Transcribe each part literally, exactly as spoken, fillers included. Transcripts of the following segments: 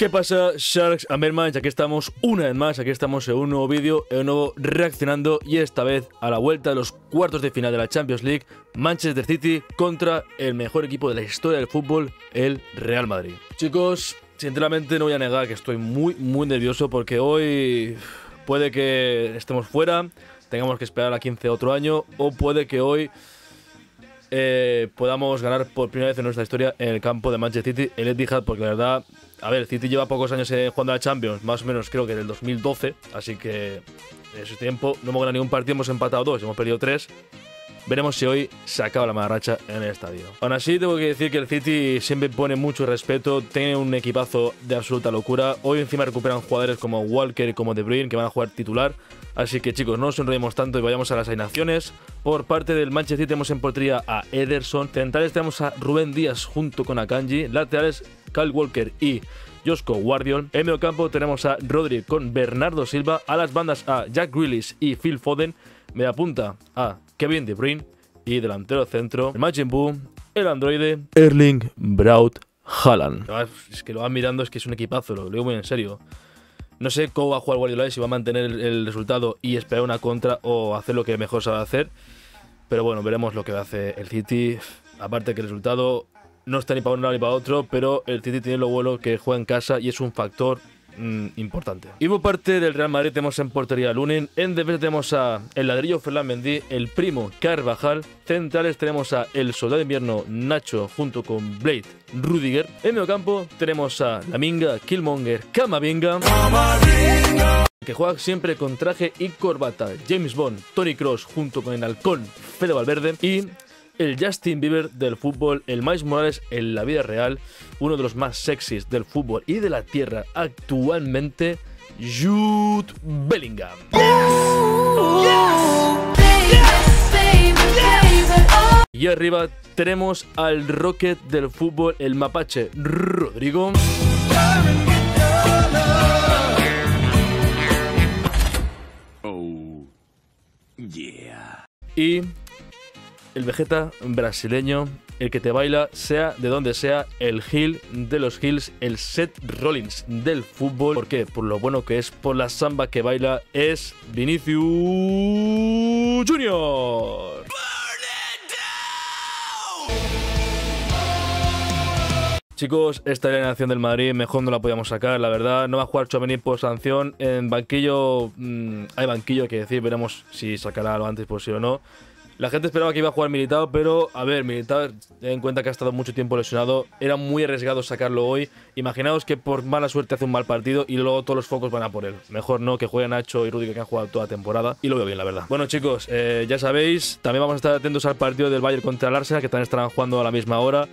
¿Qué pasa, Sharks and Bearmans? Aquí estamos una vez más, aquí estamos en un nuevo vídeo, en un nuevo reaccionando, y esta vez a la vuelta de los cuartos de final de la Champions League, Manchester City contra el mejor equipo de la historia del fútbol, el Real Madrid. Chicos, sinceramente no voy a negar que estoy muy, muy nervioso porque hoy puede que estemos fuera, tengamos que esperar a quince otro año, o puede que hoy eh, podamos ganar por primera vez en nuestra historia en el campo de Manchester City, el Etihad, porque la verdad... A ver, City lleva pocos años jugando a la Champions, más o menos creo que del dos mil doce, así que en ese tiempo no hemos ganado ningún partido, hemos empatado dos, hemos perdido tres. Veremos si hoy se acaba la mala racha en el estadio. Aún así, tengo que decir que el City siempre pone mucho respeto, tiene un equipazo de absoluta locura. Hoy encima recuperan jugadores como Walker y como De Bruyne, que van a jugar titular. Así que chicos, no nos sonreímos tanto y vayamos a las alineaciones. Por parte del Manchester City tenemos en portería a Ederson. Centrales tenemos a Rubén Díaz junto con Akanji. Laterales, Kyle Walker y Josko Gvardiol. En medio campo tenemos a Rodri con Bernardo Silva. A las bandas a Jack Grealish y Phil Foden. Media punta a Kevin De Bruyne. Y delantero centro, el Majin Buu, el androide, Erling Braut Haaland. Es que lo van mirando, es que es un equipazo, lo digo muy en serio. No sé cómo va a jugar Guardiola, si va a mantener el, el resultado y esperar una contra o hacer lo que mejor sabe hacer. Pero bueno, veremos lo que hace el City. Aparte que el resultado no está ni para un lado ni para otro, pero el City tiene lo bueno que juega en casa y es un factor mmm, importante. Y por parte del Real Madrid tenemos en portería a Lunin. En defensa tenemos a el ladrillo Fernández, el primo Carvajal. Centrales tenemos a el soldado de invierno Nacho junto con Blade Rudiger. En mediocampo tenemos a Laminga, Killmonger, Camavinga, Camavinga, que juega siempre con traje y corbata. James Bond, Toni Kroos junto con el halcón Fede Valverde. Y el Justin Bieber del fútbol, el Miles Morales en la vida real, uno de los más sexys del fútbol y de la tierra actualmente, Jude Bellingham. Yes. Yes. Yes. Baby, baby. Oh. Y arriba tenemos al Rocket del fútbol, el mapache Rodrigo. Oh. Yeah. Y el vegeta brasileño, el que te baila, sea de donde sea, el heel de los heels, el Seth Rollins del fútbol. ¿Por qué? Por lo bueno que es, por la samba que baila, es Vinicius Junior. Chicos, esta alineación del Madrid mejor no la podíamos sacar, la verdad. No va a jugar Tchouaméni por sanción. En banquillo, mmm, hay banquillo que decir, veremos si sacará lo antes posible o no. La gente esperaba que iba a jugar Militao, pero, a ver, Militao, ten en cuenta que ha estado mucho tiempo lesionado, era muy arriesgado sacarlo hoy. Imaginaos que por mala suerte hace un mal partido y luego todos los focos van a por él. Mejor no, que jueguen Nacho y Rudiger, que han jugado toda la temporada, y lo veo bien, la verdad. Bueno, chicos, eh, ya sabéis, también vamos a estar atentos al partido del Bayern contra el Arsenal, que también estarán jugando a la misma hora.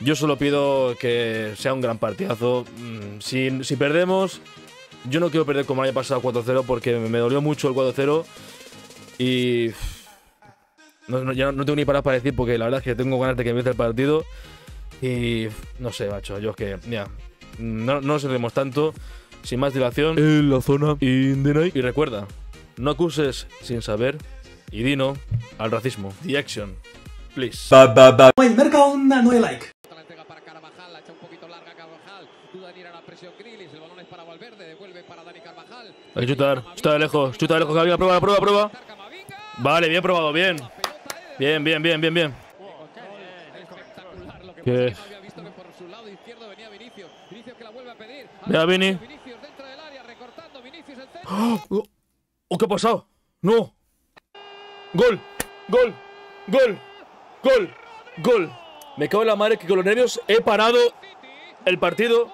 Yo solo pido que sea un gran partidazo. Si, si perdemos, yo no quiero perder como el año pasado cuatro cero, porque me dolió mucho el cuatro cero y... No, no, ya no tengo ni palabras para decir, porque la verdad es que tengo ganas de que empiece el partido. Y no sé, macho, yo es que, mira, no, no nos enredemos tanto. Sin más dilación, en la zona in the night. Y recuerda, no acuses sin saber y dino al racismo. The action, please. Ba, ba, ba. Marca onda, no hay like. La entrega para Carvajal, la echa un poquito larga Carvajal. Duda en ir a la presión Grealish, el balón es para Valverde, devuelve para Dani Carvajal. Hay que chutar, chuta de lejos, chuta de lejos, Camavinga, prueba, prueba, prueba. Vale, bien probado, bien. Bien, bien, bien, bien, bien. Que mira, Vini. ¡Oh! ¡Oh! ¿Qué ha pasado? ¡No! ¡Gol! ¡Gol! ¡Gol! ¡Gol! ¡Gol! Me cago en la madre que con los nervios he parado el partido.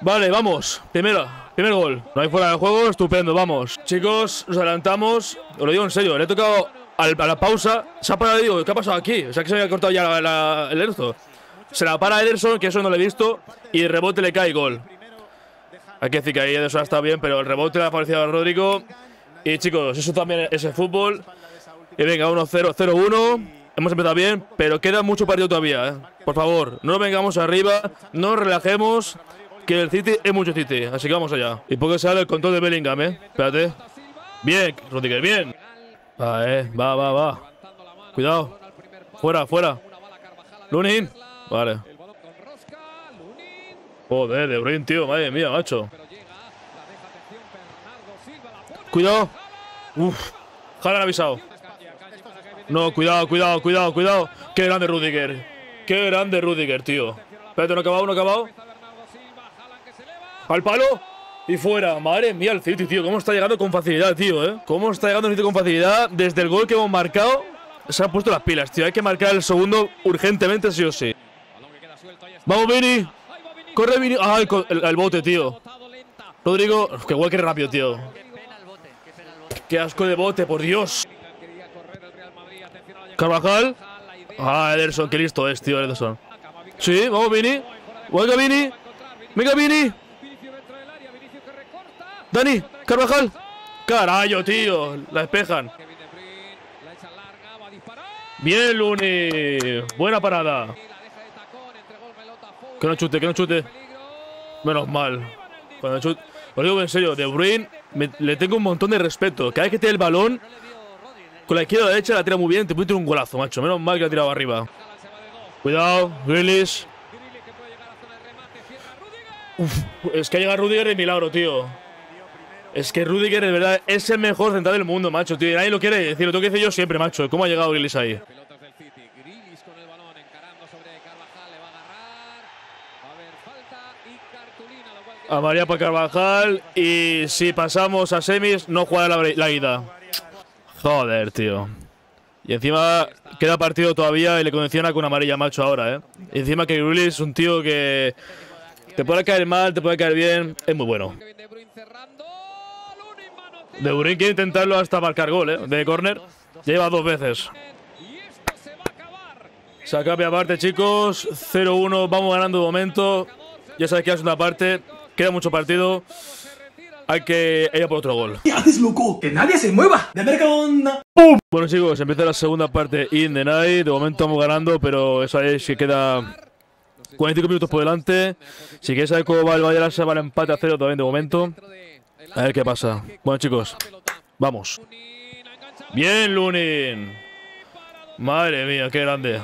Vale, vamos. Primera. Primer gol. No hay fuera de juego. Estupendo. Vamos. Chicos, nos adelantamos. Os lo digo en serio. Le he tocado al, a la pausa. Se ha parado y digo, ¿qué ha pasado aquí? O sea, que se había cortado ya la, la, el Erzo. Se la para Ederson, que eso no lo he visto. Y el rebote le cae gol. Hay que decir que ahí Ederson ha estado bien, pero el rebote le ha favorecido a Rodrigo. Y chicos, eso también es el fútbol. Y venga, uno cero, cero uno. Hemos empezado bien, pero queda mucho partido todavía, ¿eh? Por favor, no vengamos arriba. No nos relajemos. Que el City es mucho City, así que vamos allá. Y poco sale el control de Bellingham, eh. Espérate. Bien, Rudiger, bien. Va, eh. Va, va, va. Cuidado. Fuera, fuera. Lunin. Vale. Joder, De Bruyne, tío. Madre mía, macho. Cuidado. Uf. Haaland avisado. No, cuidado, cuidado, cuidado, cuidado. Qué grande Rudiger. Qué grande Rudiger, tío. Espérate, no ha acabado, no ha acabado. Al palo. Y fuera. Madre mía, el City, tío. Cómo está llegando con facilidad, tío, ¿eh? Cómo está llegando el City con facilidad. Desde el gol que hemos marcado, se han puesto las pilas, tío. Hay que marcar el segundo urgentemente, sí o sí. Vamos, Vini. Corre, Vini. Ah, el, el, el bote, tío. Rodrigo. Qué guay, qué rápido, tío. Qué asco de bote, por Dios. Carvajal. Ah, Ederson, qué listo es, tío, Ederson. Sí, vamos, Vini. Venga, Vini. Venga, Vini. Dani, Carvajal. Carayo, tío. La despejan. Bien, Lunin. Buena parada. Que no chute, que no chute. Menos mal. Cuando chute. Os digo en serio, De Bruyne me, le tengo un montón de respeto. Cada vez que tiene el balón, con la izquierda o la derecha la tira muy bien. Te puede tirar un golazo, macho. Menos mal que la ha tirado arriba. Cuidado, Grealish. Uf, es que llega Rudiger de milagro, tío. Es que Rudiger, de verdad, es el mejor central del mundo, macho, tío. Y nadie lo quiere decir, lo tengo que decir yo siempre, macho. ¿Cómo ha llegado Grealish ahí? A María para Carvajal. Y si pasamos a semis, no jugará la, la ida. Joder, tío. Y encima queda partido todavía y le condiciona con amarilla, macho, ahora, ¿eh? Y encima que Grealish es un tío que te puede caer mal, te puede caer bien. Es muy bueno. De Bruyne quiere intentarlo hasta marcar gol, ¿eh? De córner. Lleva dos veces. Se acaba aparte, chicos. cero uno. Vamos ganando de momento. Ya sabéis que la segunda parte. Queda mucho partido. Hay que ir a por otro gol. ¿Qué haces, loco? ¡Que nadie se mueva! ¡De verga onda! ¡Pum! Bueno, chicos, empieza la segunda parte in the night. De momento vamos ganando, pero eso es que queda cuarenta y cinco minutos por delante. Si queréis saber cómo va el Valladolid, se va el empate a cero también de momento. A ver qué pasa. Bueno, chicos, vamos. ¡Bien, Lunin! ¡Madre mía, qué grande!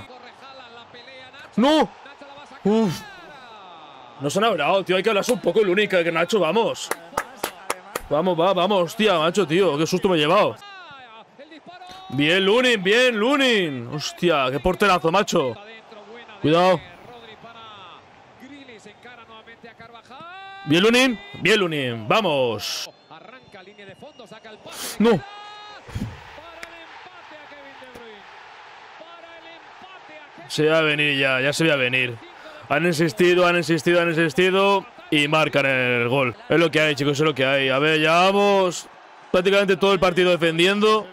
¡No! ¡Uf! Nos han hablado, tío. Hay que hablarse un poco, Lunin, que Nacho, vamos. Vamos, va, vamos, hostia, macho, tío. Qué susto me he llevado. Bien, Lunin, bien, Lunin. Hostia, qué porterazo, macho. Cuidado. Bien, Lunin, bien, Lunin. Vamos. No. Se va a venir ya, ya se va a venir. Han insistido, han insistido, han insistido y marcan el gol. Es lo que hay, chicos, es lo que hay. A ver, llevamos prácticamente todo el partido defendiendo.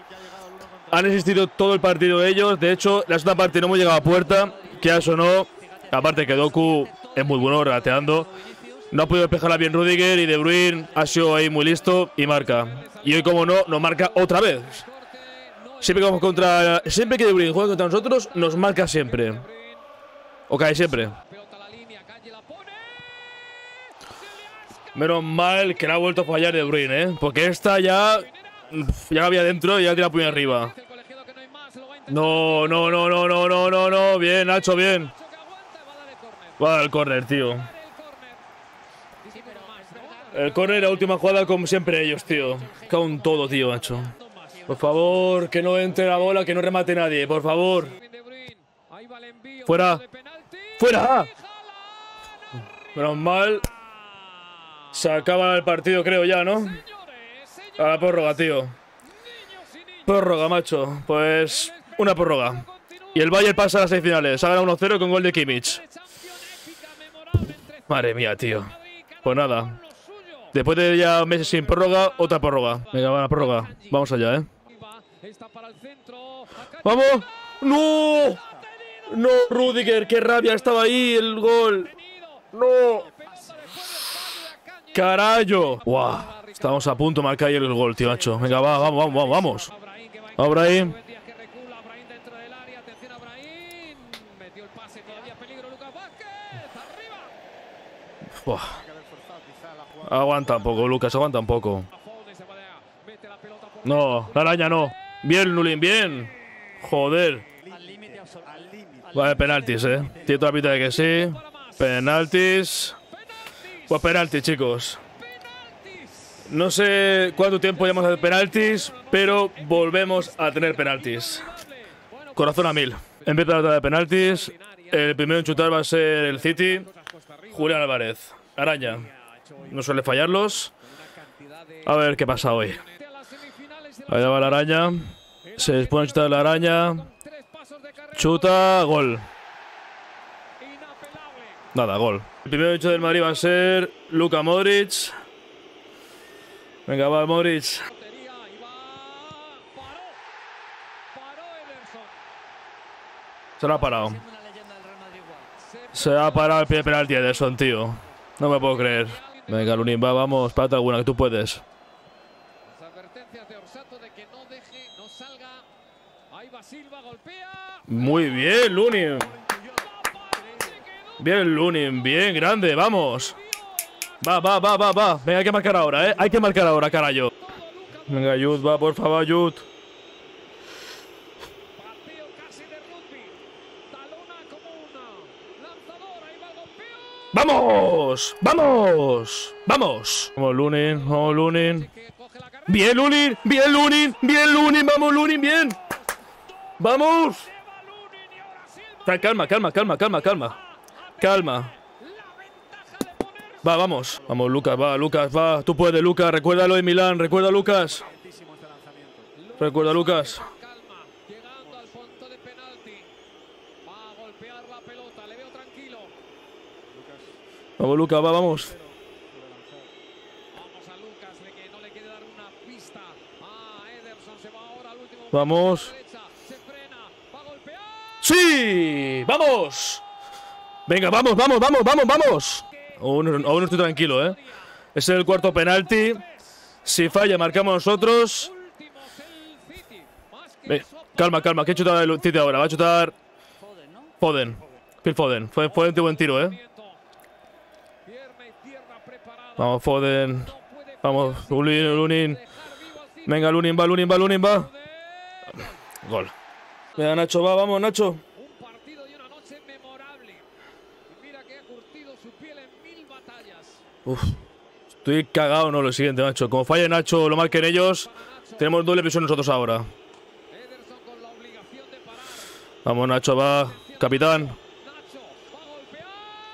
Han insistido todo el partido ellos. De hecho, la segunda parte no hemos llegado a puerta. Quieras o no, aparte que Doku es muy bueno regateando. No ha podido despejarla bien Rudiger y De Bruyne ha sido ahí muy listo y marca. Y hoy, como no, nos marca otra vez. Siempre que, vamos contra, siempre que De Bruyne juega contra nosotros, nos marca siempre. O cae siempre. Menos mal que la ha vuelto a fallar De Bruyne, ¿eh? Porque esta ya. Ya la había dentro y ya tira puño arriba. No, no, no, no, no, no, no, no. Bien, Nacho, bien. Va a dar el córner, tío. El córner, la última jugada, como siempre ellos, tío. Con todo, tío, Nacho. Por favor, que no entre la bola, que no remate nadie, por favor. Fuera. ¡Fuera! Menos mal. Se acaba el partido, creo ya, ¿no? A la prórroga, tío. Prórroga, macho. Pues una prórroga. Y el Bayern pasa a las semifinales. Ha ganado uno cero con gol de Kimmich. Madre mía, tío. Pues nada. Después de ya meses sin prórroga, otra prórroga. Venga, va la prórroga. Vamos allá, ¿eh? ¡Vamos! ¡No! ¡No, Rudiger! ¡Qué rabia! Estaba ahí el gol. ¡No! ¡Carayo! ¡Guau! Wow. Estamos a punto de marcar el gol, tío, macho. Venga, va, vamos, vamos, vamos. Vamos, Brahim. Wow. Aguanta un poco, Lucas, aguanta un poco. No, la araña no. Bien, Lunin, bien. Joder. Vale, penaltis, eh. Tiene toda la pinta de que sí. Penaltis. Pues penalti, chicos. No sé cuánto tiempo llevamos a penaltis, pero volvemos a tener penaltis. Corazón a mil. Empieza la tanda de penaltis. El primero en chutar va a ser el City. Julián Álvarez. Araña. No suele fallarlos. A ver qué pasa hoy. Ahí va la araña. Se dispone a chutar la araña. Chuta, gol. Nada, gol. El primero hecho del Madrid va a ser Luka Modric. Venga, va Modric. Se lo ha parado. Se ha parado el pie de penalti de Ederson, tío. No me puedo creer. Venga, Lunin, va, vamos, párate alguna, que tú puedes. Muy bien, Lunin. Bien, Lunin, bien, grande, vamos. Va, va, va, va, va. Venga, hay que marcar ahora, eh. Hay que marcar ahora, carajo. Venga, Jude, va, por favor, Jude. ¡Vamos! ¡Vamos! ¡Vamos! Vamos, Lunin, vamos, Lunin. Bien, Lunin, bien, Lunin, bien, Lunin, vamos, Lunin, bien. ¡Vamos! Calma, calma, calma, calma, calma. Calma. Va, vamos. Vamos, Lucas, va, Lucas, va. Tú puedes, Lucas. Recuérdalo en Milán. Recuerda, Lucas. Recuerda, Lucas. Vamos, Lucas, va, vamos. Vamos. ¡Sí! ¡Vamos! Venga, vamos, vamos, vamos, vamos, vamos. Aún, aún no estoy tranquilo, ¿eh? Ese es el cuarto penalti. Si falla, marcamos nosotros. Eh, calma, calma. ¿Qué ha chutado el Tite ahora? Va a chutar Foden. Phil Foden. Foden, Foden, buen tiro, ¿eh? Vamos, Foden. Vamos, Lunin, Lunin. Venga, Lunin, va, Lunin, va, Lunin, va. Gol. Venga, Nacho, va, vamos, Nacho. Uf, estoy cagado, no, lo siguiente, Nacho. Como falle Nacho, lo marquen ellos. Tenemos doble visión nosotros ahora. Vamos, Nacho, va. Capitán.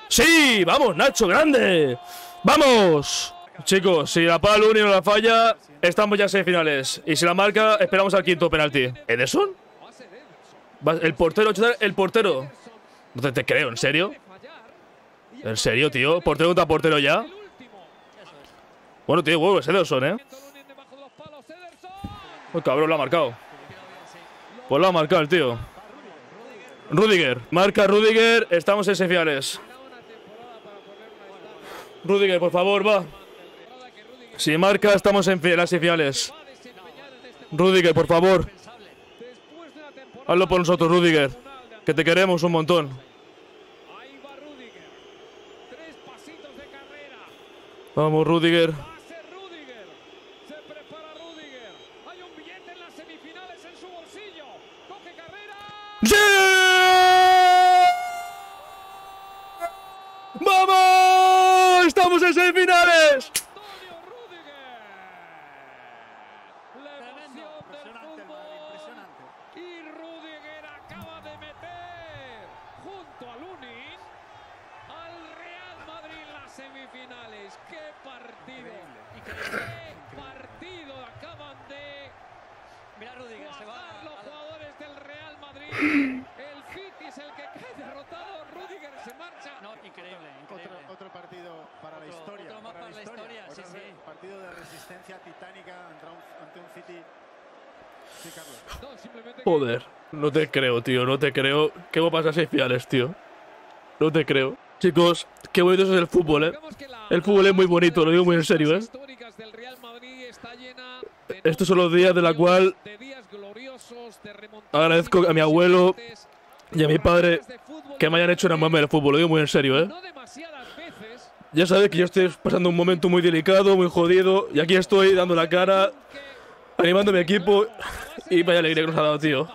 ¡Sí! ¡Vamos, Nacho! ¡Grande! ¡Vamos! Chicos, si la pala Lunin no la falla, estamos ya en semifinales. Y si la marca, esperamos al quinto penalti. ¿Ederson? El portero, el portero. No te, te creo, ¿en serio? ¿En serio, tío? ¿Portero contra portero ya? Bueno, tío, huevos, Ederson, ¿eh? Uy, cabrón, lo ha marcado. Pues lo ha marcado el tío. Rudiger. Marca Rudiger. Estamos en semifinales. Rudiger, por favor, va. Si marca, estamos en las semifinales. Rudiger, por favor. Hazlo por nosotros, Rudiger. Que te queremos un montón. Vamos, Rudiger. Se prepara Rudiger. Hay un billete en las semifinales en su bolsillo. Coge carrera. ¡Sí! ¡Vamos! ¡Estamos en semifinales! Semifinales, qué partido, qué partido acaban de jugar los jugadores del Real Madrid. El City es el que cae derrotado, Rudiger se marcha. No, increíble, increíble. Otro, otro partido para otro, la historia. Otro más para, para la historia, historia. Sí, sí. Partido de resistencia titánica ante un City. Sí, Carlos. No, joder, no te creo, tío, no te creo. ¿Qué va a pasar seis finales, tío? No te creo. Chicos, qué bonito es el fútbol, ¿eh? El fútbol es muy bonito, lo digo muy en serio, ¿eh? Estos son los días de la cual agradezco a mi abuelo y a mi padre que me hayan hecho enamorarme del fútbol, lo digo muy en serio, ¿eh? Ya sabéis que yo estoy pasando un momento muy delicado, muy jodido, y aquí estoy dando la cara, animando a mi equipo, y vaya alegría que nos ha dado, tío.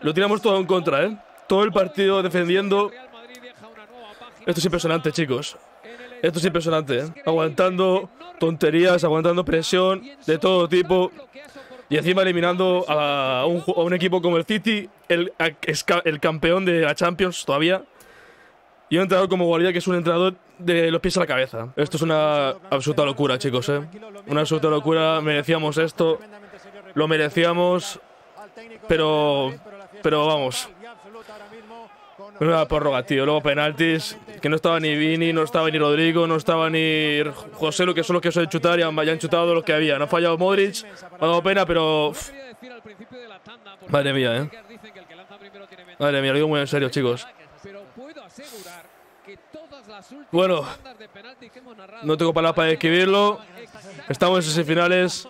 Lo tiramos todo en contra, ¿eh? Todo el partido defendiendo. Esto es impresionante, chicos. Esto es impresionante, ¿eh? Aguantando tonterías, aguantando presión de todo tipo. Y encima eliminando a un, a un equipo como el City, el, el campeón de la Champions todavía. Y un entrenador como Guardiola, que es un entrenador de los pies a la cabeza. Esto es una absoluta locura, chicos, ¿eh? Una absoluta locura. Merecíamos esto. Lo merecíamos. Pero, pero vamos. Una prórroga, tío. Luego penaltis. Que no estaba ni Vini, no estaba ni Rodrigo, no estaba ni José, lo que son los que suelen chutar. Y han, ya han chutado los que había. No ha fallado Modric. Ha dado pena, pero… Pff. Madre mía, ¿eh? Madre mía, lo digo muy en serio, chicos. Bueno, no tengo palabras para describirlo. Estamos en semifinales.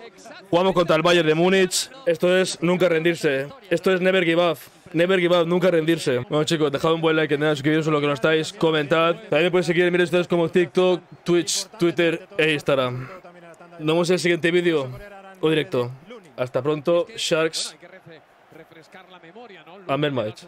Jugamos contra el Bayern de Múnich. Esto es nunca rendirse. Esto es never give up. Never give up, nunca rendirse. Bueno, chicos, dejad un buen like, suscribiros a lo que no estáis, comentad. También podéis seguir en mis redes sociales como TikTok, Twitch, Twitter e Instagram. Nos vemos en el siguiente vídeo o directo. Hasta pronto, Sharks. Amen, match.